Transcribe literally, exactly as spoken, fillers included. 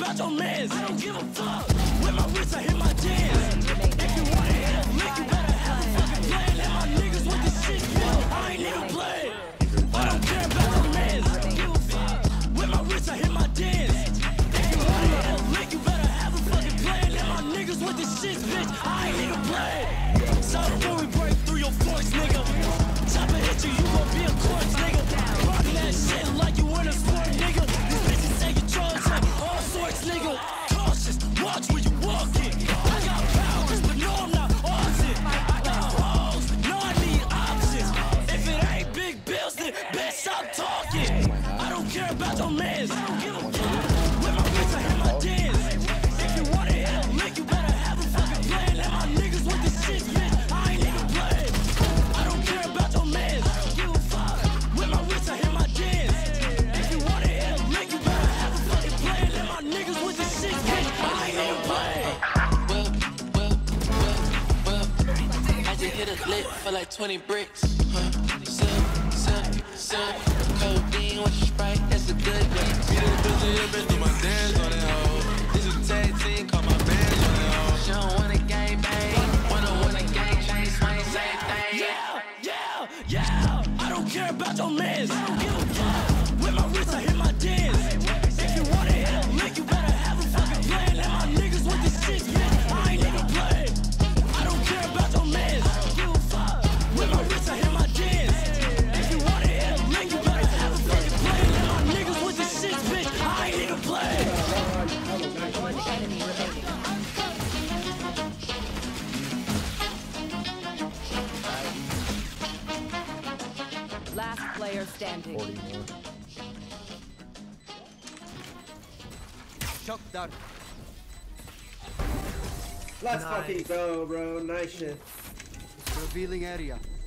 about your mans. I don't give a fuck. With my wrist, I hit my jams. If you wanna hit a lick, you better have a fucking plan. And my niggas with this shit, yo, I ain't even playing. I don't care about your mans. I don't give a fuck. With my wrist, I hit my dance. If you wanna hit a lick, you better have a fucking plan. And my niggas with this shit, bitch, I ain't even playing. So when we break through your forks, nigga, chop and hit you, you gon' be a corpse, nigga. Rock that shit like you in a sport, nigga. These bitches taking drugs up, all sorts, nigga. Cautious, watch where you walking. I got powers, but no, I'm not awesome. I got hoes, no, I need options. If it ain't big bills, then bitch, stop talking. I don't care about your mans. I don't give a fuck. With my bitch, I hit my dance. If you wanna hit a lick, you better have a fucking plan. And my niggas with this shit, bitch, I ain't even playing. I don't care about your mans. I don't give a fuck. With my wrist, I hit my dance. If you wanna hit a lick, you better have a fucking plan. And my niggas with this shit, bitch, I ain't even playing. Well, well, well, well. I just hit a lick for like twenty bricks. Huh? Sip, sip, sip. Codeine with Sprite, that's a good one. Get in the picture, yeah, bitch, do my dance on that hoe. This is a tag team, call my bands on that hoe. She don't wanna gang bang, wanna wanna gang change, swing, same thing. Yeah, yeah, yeah. I don't care about your mans. I don't give a fuck. With my wrist, I hit my dance. If you wanna hit a lick, you better have a fucking plan. And my niggas with this shit, bitch, I ain't even playing. I don't care about your mans. I don't give a fuck. With my wrist, I hit my dance. If you wanna hit a lick, you better have a fucking plan. And my niggas with this shit, bitch, I ain't even playing. One enemy remaining. Last player standing. forty-one. Chuck down. Let's fucking go, bro. Nice shit. Revealing area.